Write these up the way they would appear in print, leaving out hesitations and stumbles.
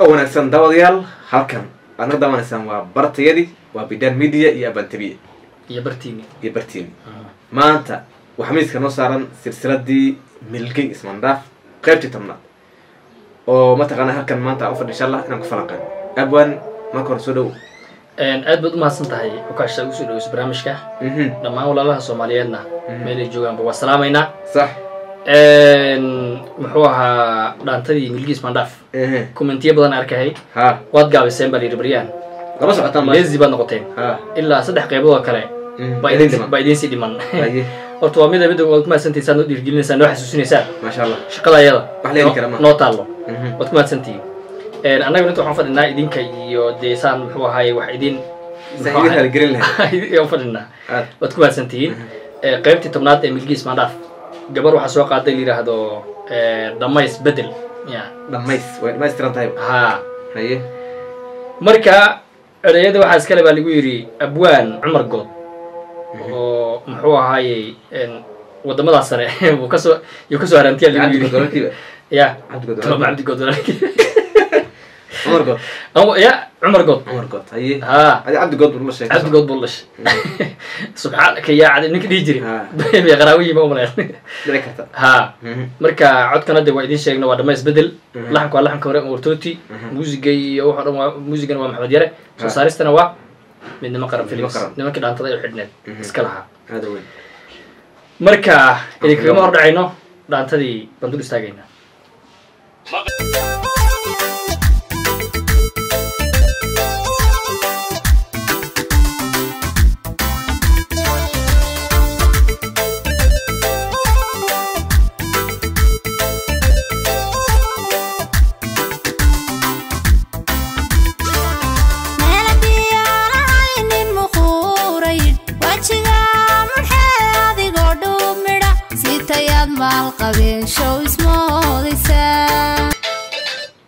ونحن داوديال هالكم أنا داون إنسان وبرتيدي وبدان ميديا يابنتبي يبرتيمي ما أنت وحميد كانوا صارن سلسلة دي ملكي اسمه داف قربت تمنات ومتى أنا هالكم ما أنت أوفر إن شاء الله أنا كفلقان أبوان ما كان سودو أن أدبت ما سنتهي وكاشتغل سودو برامجك لما أقول الله سومالينا ملك جوان بوسلامينا صح محوها دانتي ملجيس منداف كومنتية بدن أركهاي وات قال سامبل يربريان خلاص عطام ليز بان نقطتين إلا صدق قبوا كله بعدين سيدي من أرتوا ميدا بدو وقت ما سنتي سنود يرجلنا سنوح سوسني سال ما شاء الله شقلا يلا أحلى كلامه نوتالله وقت ما سنتي أنا قلت وحفظ إننا إدين كيو ديسان محوها هاي وحيدين سهيلها الجريلها يوفرنا وقت ما سنتين قيمة تمنات ملجيس منداف جبر وحسوا قاتل لي هذا دميس بدل يا دميس ودميس ترى ها هي مركا رياده وحاس كله بالجويري أبوان عمر جود ومحوها هاي وضم الله سنة وكسو يكسو هرنتي اللي عندك يا طبعا عندك قدرة عمر جود أو يا عمر جود هي ها عندك قدر بلش عندك قدر بلش سبحانك يا عاد إنك تيجري يا غراوي ما أمرين ها مركا عد كنا دواعدين شيئنا وده ما يسبدل لحن كم رأي مرتوتي موسيقى أو حرام موسيقى نوع محمد يره صار استنوع من نمقرب فيلم نما كده عن طريق الحدنا سكلها هذا وين مركا اللي كم مرة عينه عن طريق بندور استاجينا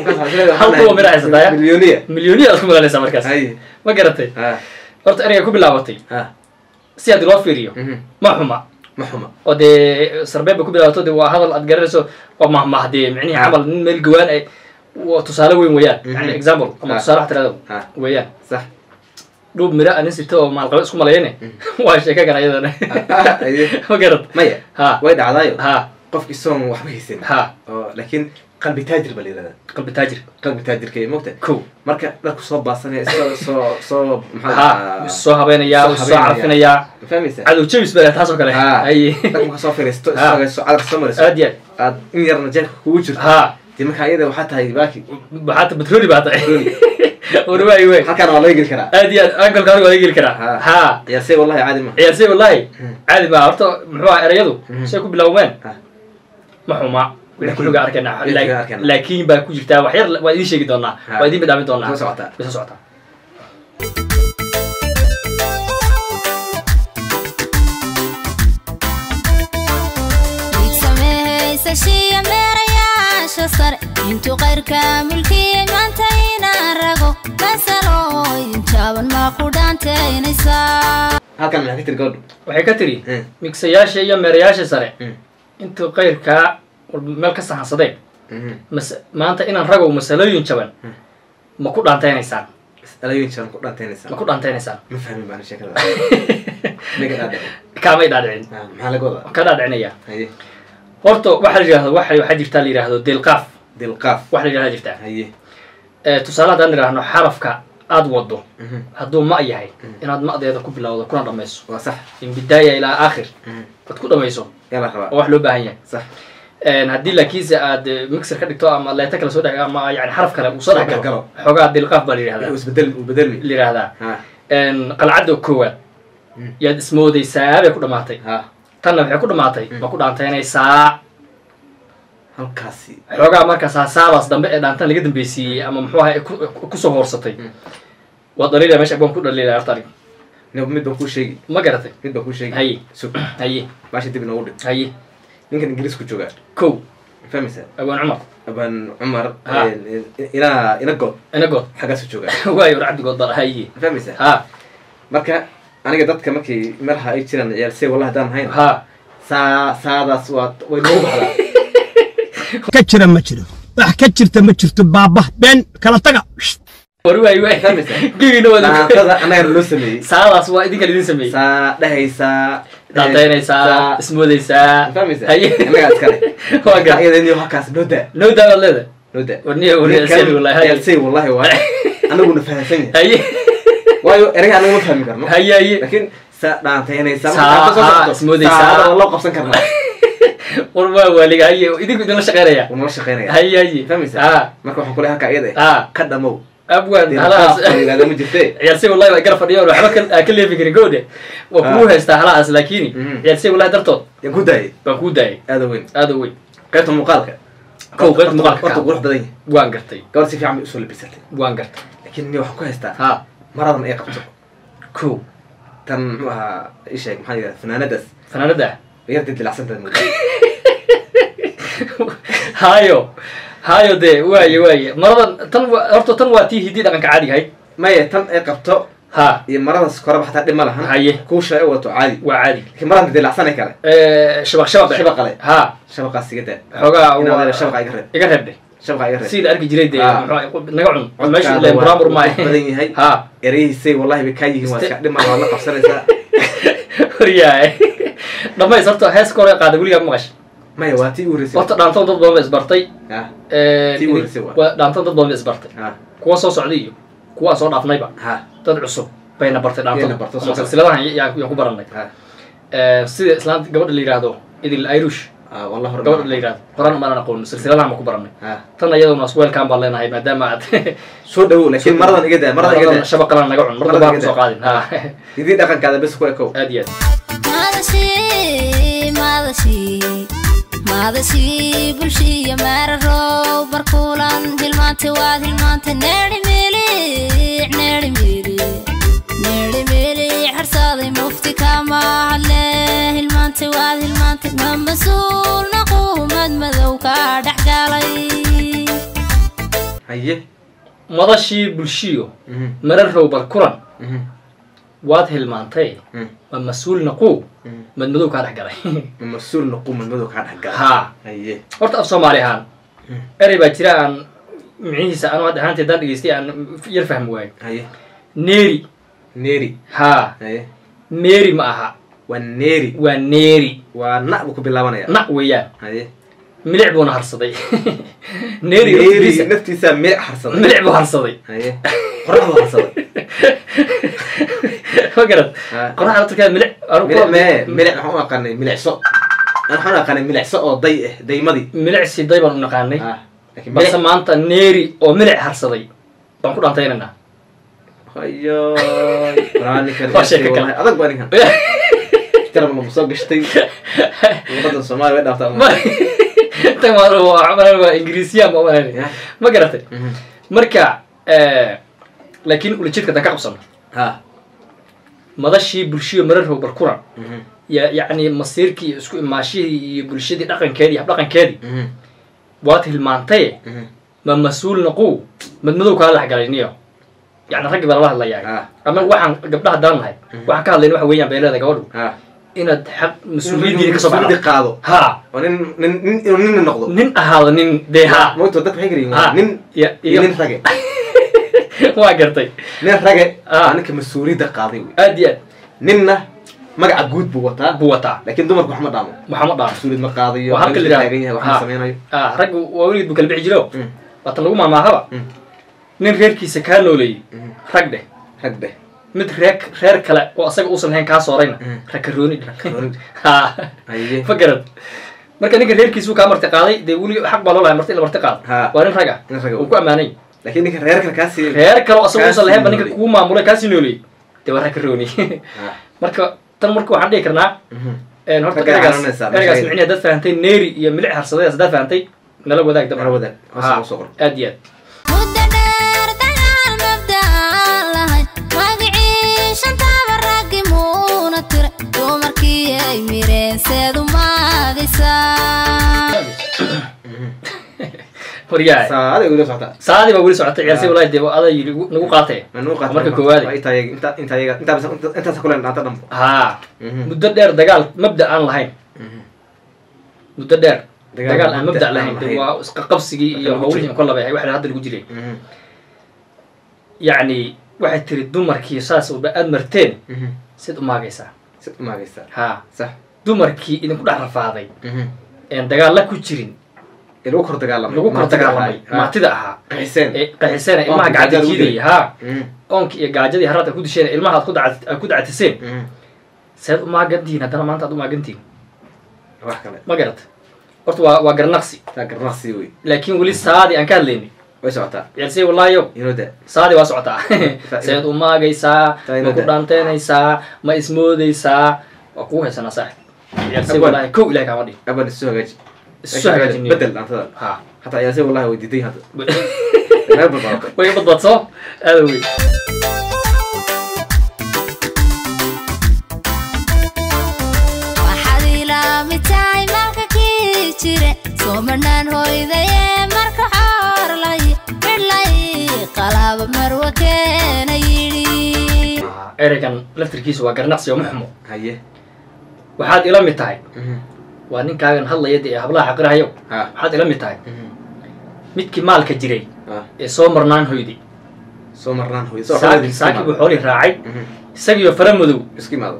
هل هو مرأة ستايا مليونية أسمع على سامر كاس ما قرأتي قرأت أنا كوب لعوتي سيادي لوفيريو محمى وده سرباب كوب لعوتي ده وهذا الأتجرسه ومحمى هدي يعني عمل من الجوان أي وتصالوي وياه يعني إكزامبل أما تصالح ترى وياه صح لو مرأة نسي توه مع القبائل سكوا ملاينه واشياء كذا أيضا ما قرأت مية وايد عضايو قف السوم وحبيسين لكن قلبي تاجر باليراد قلبي تاجر كي موته كو مركا لك صوب باصني صوب ها الصوها بين يا والصوعه فينا يا فهمت عدو تشيبس بلا تحسوا كلها ها اي لك مسافر على السمر اديال ان يرنا جل وجر ها دي ما كايده وحتى هي باكي حتى بترولي باطي ورباي وين حكى انا والله يجي كرا اديال انكل كان والله يجي كرا ها يا سي والله عادي ما هرتو مخوا اريدو شي كبلوبان ما حوما كلنا أركنا لكن باكو جبتها وحير وادي شيء قدرنا وادي بدعم قدرنا بس ساعتها يسميه سشي مريا شصر انتو غير كامل كي ما انتينا رجو بسلو انتابن ما قدان تينسا هكذا من حكتري قدر وحكتري مكسياش يا مريا شصر انتو غير كا مالك صحن صدق ما أنت إنا رجع ومسألين شباب ما كنت عن تاني سال مسألين شباب ما كنت عن تاني سال مفهوم بأن الشكل هذا كم يدار عين هلا كذا عين يا أرتو واحد يفتح لي هذا ديل قاف واحد جهاز يفتح تصالح عندنا إنه حرف كا أدوده هذا ما يهاي إن هذا ما أدي هذا كوبلا ولا كنا رميس صح من بداية إلى آخر فتكون رميسه يلا خلاص واحد لبهاية صح هدي لك إذا أد مكسر كدك توه ما لا يتكلم سودا ما يعني حرف كلام وصار كلام حقا أدي القاف بالي هذا بدل لي هذا قل عدو كوة يد اسمه دي ساعة يكون معطي تنا يكون معطي ما كنا عن تاني ساعة halkaasi xoogaa markaas saabas dambe ee dhaantan laga dambeeyay ama muxuu ahaa ku soo horsatay waa dariiqa meesha baan ku dhaleelay artay نبمي دكتور شيء ما قرأته مين دكتور شيء هاي سوق هاي ماشي تبي نقول هاي مين كان إنجليز كتجوع كو فاهم مثلا أبان عمر إنا قط حاجة كتجوع واي ورعد قط ضر هاي فاهم مثلا ها مركا أنا قدرت كمكي مرها أي شيء أنا جالسي والله دام هين ها ساعة صوت وينو بحلا كتشر ما تشر راح كتشر تما تشر تبابه بين كلا تقع وروي ثامس كي نو انا انا لوسمي ساعه سوا ادين كلين سمي ساعه دحيسا داتينيسا اسموديسا ثامس هي انا اسكري كوغا يدني وكاس لودا ورني اسمي والله هي سي والله وانا انا فاهمين هي وايو ارغ انا ما فاهم كرنو هي لكن ساعه داتينيسا ساعه اسموديسا والله قبسن كرنو والله والله هي ادين كدنا شقيريا وما شقيريا هي ثامس marka waxaan ku leeyahay kaayade ka dhamo أبوان هلا هذا مجتهد يالسي والله يقرأ فريال وحركة كل يفكر يقوله وكروه يستهلا أسلاكيني يالسي والله درته يقوداي هذا وين قريت مقالك قريت وروح بدي وان قرتي قرتي في عمي أصول بيسلي وان قرت لكنني وحكوا يسته ها مرض إيه قبته كو تم إيش هيك محل فناندس يردد للعسل ده هايو ده واي مرة تنوى تيه دي دقنك عادي هاي ما يتم قبته ها مرة السكر بحتاج لمالها هاي كوشة أوتو عادي لكن مرة دي العسانة كله شبق عليه ها شبق السجدة هو شبق يقرب سيد أرجع جريدة نقعد ماشي برامر ماي هاي ها إريه سي والله بكاي ما شاء الله ما والله قصرت رياء لما يصرت هاس كورة قاعد أقول يا ماش ما يواتي ورسي وقت دانتان ضد ضم إسبرتي تي ورسي ودانتان ضد ضم إسبرتي كواسو سعودي كواسو ضعف نايبا تدرسوا بين برتي دانتان سلسلة يا كبار الناي سيد إسلام قبل اللي رادو إذا الأيروش والله قبل اللي راد قرآن ما أنا نقول سلسلة ما كبار الناي تنا يدو ناسويل كان بالله هاي ما دام عاد شو ده لكن مرة كده شباب قلنا نقول مرة بعض سقاطين يدي دخل كذا بس كويكو أديت ماذا شيء ماذا سيب الشيء مررو بركولان دلمانتي وادلمانتي نرميلي حرصادي مفتي كما عليه المانتي وادلمانتي من مسؤول نقوه مدمذوكا دحقالي هيه ماذا سيب الشيء مررو بركولان واد هالمانتي مسؤول نقو من مدوك على حجري مسؤول نقو من مدوك على حجري ها أيه أردت أفصل عليها أريبا ترى عن معي سأنا واد هانت دار يستي عن يرفهم وين أيه نيري ها أيه نيري معها والنيري ونقبك بالله يا نقويا أيه ملعبون هرصدي نيري نفتي سامي هرصدي ملعبون هرصدي أيه قربوا هرصدي فكرت قرأ على تركيا ملع ملع حنا قاني ملع سوء أنا قاني ملع سوء ضيء ديمدي ملع سي ضيء بنو قاني بس ما أنت نيري أو ملع حرصي بنقول أنت هنا خيال راني كريم والله أذك باني كان ترى من مصاب قشتي وقدر الصمار وين أفتح تمارو عمره إنجليزية ما ولا ما قرأت مركع لكن كل شيء كده كعبصنا ها ماذا شيء برشيو مرره بركورة يعني مسيرك يسكو ماشي برشيو دي لقن كادي حبلقن كادي وقت المنطقة من مسؤول نقو من مدوك على حجرينيو يعني ركب الله الله يعني أما واحد قبلها دارنا هاي واحد قال لي واحد وين بيلا تقولوا إن تحب مسؤولين دي كسبنا دقاقه ها ونن نقض نن أهل نن دها ما تودك حجري نن نن حاجة واقرتي نين رجع أنا كمسوري دقاضي أديت نيننا مرجع جود بوتا لكن دمر محمد عمو مسوري مقاضي وحرك اللي راجعينها وحنا سميناي رجع وولد بكلب عجلو بطلوا مع هوا نين غير كيس كانوا لي رجع ده مت غير كلا وأصيب أوصل هين كاس صارينا ركروني فكرت مركا نين غير كيسو كامر تقاضي ديقولي حق بالله مرتقاض وارن رجع وكو أماني لكن إنك غيرك كاسي غيرك لو أصلا وصل لهم إنك قوم معمولة كاسي نولي تورك الروني مركب تنمركو عندي كرنا نهار تكلم عن الناس أنا قاعد سمعني هذا فهنتي نيري يملع حرصة هذا فهنتي لا وداك ده لا وداك اصلا صغر اديات ورجع ساعة يقولي ساعة ساعة يقولي ساعة يعسى ولا يدي هذا ينو قاطع منو قاطع مركب كوادي انت بس انت سكولن انت دم ها مدة دير دجال مبدأ عن لهين مدة دير دجال عن مبدأ لهين وقبسي يهويهم كله بهاي واحد هذا الجدلي يعني واحد تريد دمر كي ساس وبقى مرتين ست ما جيسا ها صح دمر كي إذا كنا عرف هذاي إن دجال لا كوتشرين لو كرت قالم ما تدعها قحسان إما قاعدة كذي ها أنك قاعدة كذي هرات أكود شيء إما هتكود أكود عتسين سيد ما قدينا ترى ما أنت ما قدين ما قرت قرت وقر نقصي وي لكن ولي سادي أن كان ليني وسعته يلسي والله يوم ينوده سادي وسعته سيد ما جاي سا ما كودانتين هاي سا ما اسمه دي سا أقوله سنة ساعة يلسي والله كوب لك عمري أبدا السوق السؤال بدل أنت ها حتى يا سيد والله وديدي هذا لا بالضبط وين بالضبط صح ألوي وحديلا متاعي مركا كيتشري صومنا نهوي ذي مركا حار لي بلاي قلب مروة كان يدي إيريكان لفتركيس وقرناص يوم حمو هيه وحديلا متاعي وأنا كأن هلا يدي هبلا حقرها يو حتى لم يتعب متك مال كجري سومرنان هيدي سومرنان هيدي ساكي بحوري راعي ساكي بفرم مذو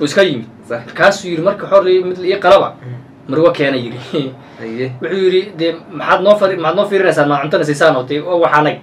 بسكيم كاسو يرمرك حوري مثل إيه قرابة مروة كأنا يجري وعيري ده محد نوفر رسالة ما عندنا سيسان هتي وحناي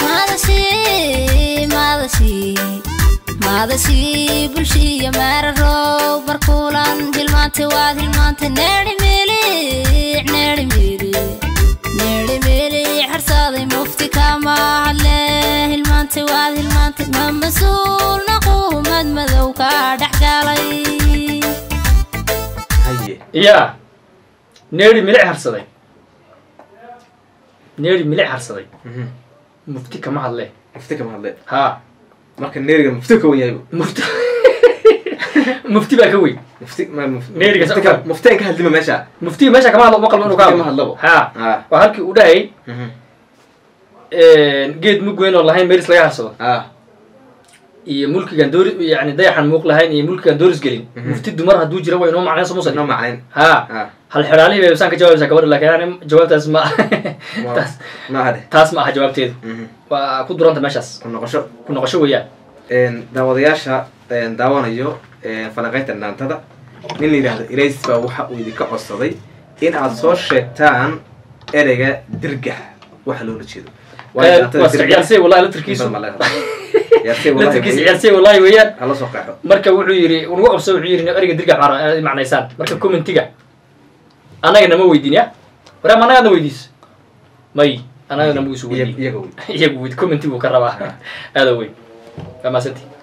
ماذا شيء ماذا سيب الشيء مررو بركولان بالمات نادي ميلي حرصادي مفتي كما عليه المات ما مسؤول نقوم مذوق دحقالي هي يا نادي ميلي حرصادي مفتي كما عليه ها لكن نيرجع مفتوك وياه مفتي بقى كوي مفتي ما نيرجع مفتي كهل دم مفتي ماشى كمان لو مقل منو كام هلا ها وهالك وداي جد مقوين والله هاي ميرس ليها صو ملك جندور يعني دايح الموقل هاي ملك جندورس قليل مفتي دمرها دوج روا ينوم علينا صموص ينوم علينا ها هالحرالي بس أنك جواب زكبر لكن أنا جواب تسمع ما هذا تسمع جوابتين وكنت درنت ماشاس كنا قشوا وياه داودياشة داوان يجوا فلقيت إن أنت هذا من اللي هذا إليس بوحة ويدك عصبي إن عصور شتان إرجع درجة وحلو نشيده يرسي والله لا تركيزه يرسي والله وياه الله سبحانه مركب وعيري ونوقف سو عيري إرجع درجة عرا مع نيسان مركب كم انتجا أنا كنا ما ويدين يا ولا ما أنا كنا ويديس ماي أنا كنا موسوي يقول كومنتي وكربا هذا وين فما سنتي